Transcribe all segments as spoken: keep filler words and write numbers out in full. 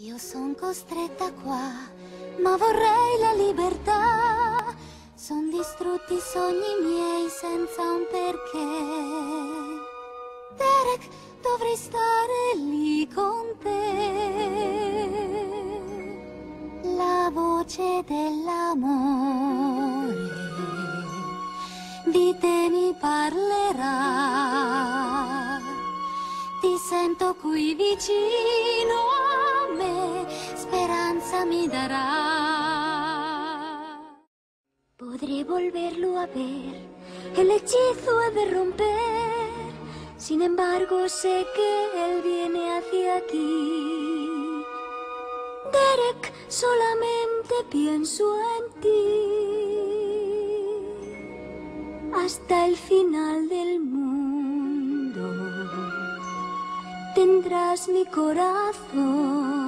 Io son costretta qua, ma vorrei la libertà. Son distrutti I sogni miei senza un perché. Derek, dovrei stare lì con te. La voce dell'amore di te mi parlerà. Ti sento qui vicino. Mi dará. Podré volverlo a ver, el hechizo he de romper. Sin embargo sé que él viene hacia aquí. Derek, solamente pienso en ti. Hasta el final del mundo tendrás mi corazón.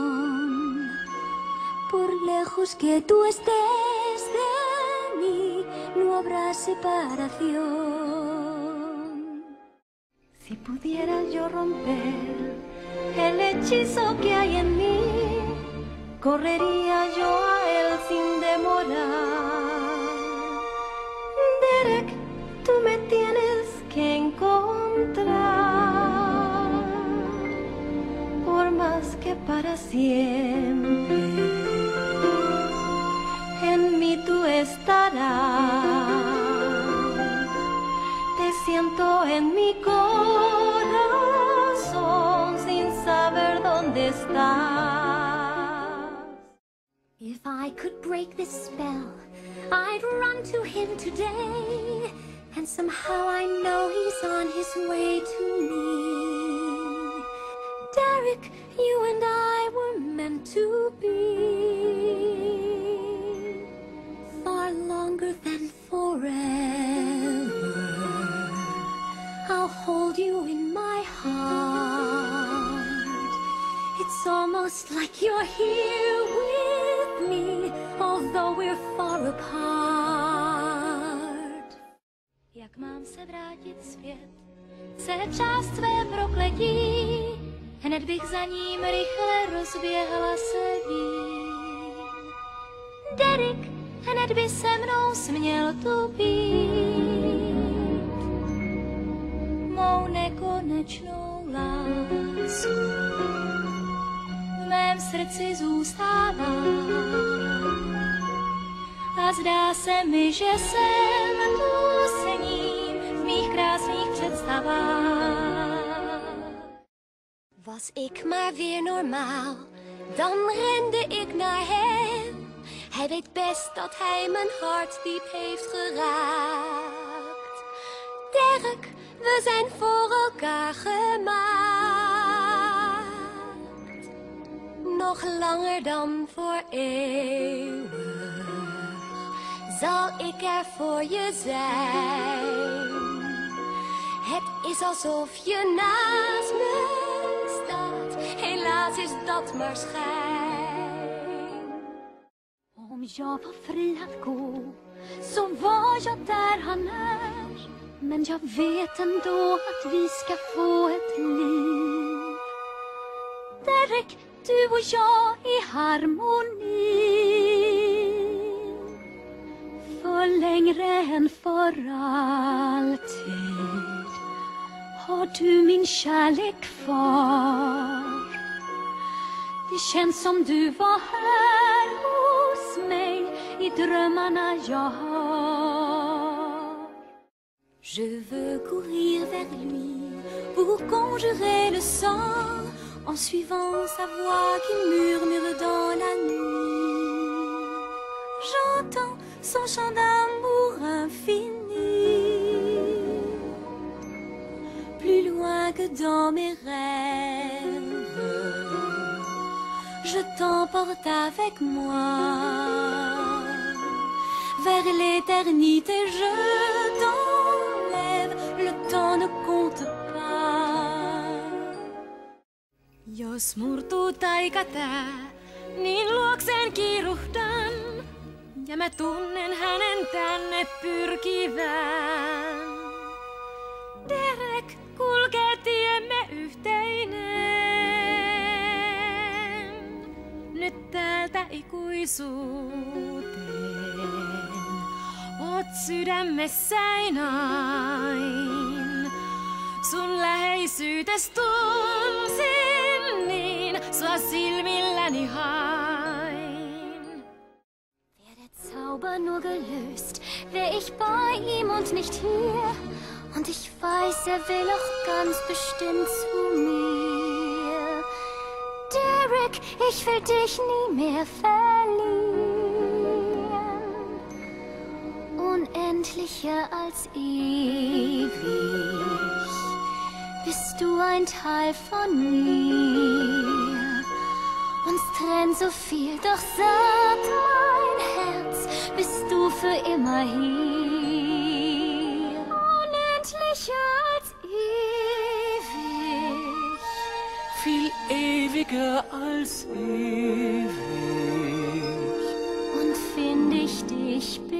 Por lejos que tú estés de mí, no habrá separación. Si pudiera yo romper el hechizo que hay en mí, correría yo a él sin demorar. Derek, tú me tienes que encontrar, por más que para siempre. Te siento en mi corazón sin saber dónde estás. If I could break this spell, I'd run to him today. And somehow I know he's on his way to me. Derek, you and I were meant to be. Than forever, I'll hold you in my heart. It's almost like you're here with me, although we're far apart. Jak mám se vrátit zpět, se část své prokletí, hned bych za ním rychle rozběhla se víc. Derek, hned by se mnou směl tu být. Mou nekonečnou lásku v mém srdci zůstává. A zdá se mi, že jsem tu s ním v mých krásných představách. Was ik maar weer normaal, dan rende ik naar hem. Hij weet best dat hij mijn hart diep heeft geraakt. Derek, we zijn voor elkaar gemaakt. Nog langer dan voor eeuwig zal ik er voor je zijn. Het is alsof je naast me staat. Helaas is dat maar schijn. Om jag var fri att gå, så var jag där han är. Men jag vet ändå att vi ska få ett liv. Derek, du och jag I harmoni. För längre än för alltid har du min kärlek kvar. Det känns som du var här I drömmarna jag har. Je veux courir vers lui pour conjurer le sang en suivant sa voix qui murmure dans la nuit. J'entends son chant d'amour infini, plus loin que dans mes rêves. Je t'emporte avec moi vers l'éternité, je t'enlève, le temps ne compte pas. Jos murtuu taikataa, niin luokseen kiiruhdan, ja mä tunnen hänen tänne pyrkivän. Derek, kulkee tiemme yhteinen. nyt täältä ikuisuuteen. Oot sydämessäin ain. Sun läheisyytes tunsin, niin sua silmilläni hain. Wär der Zauber nur gelöst, wär ich bei ihm und nicht hier. Und ich weiß, er will auch ganz bestimmt zu mir. Derek, ich will dich nie mehr verlieren. Unendlicher als ewig bist du ein Teil von mir. Uns trennt so viel, doch sagt mein Herz, bist du für immer hier. Als ewig, viel ewiger als ewig. Und find ich dich.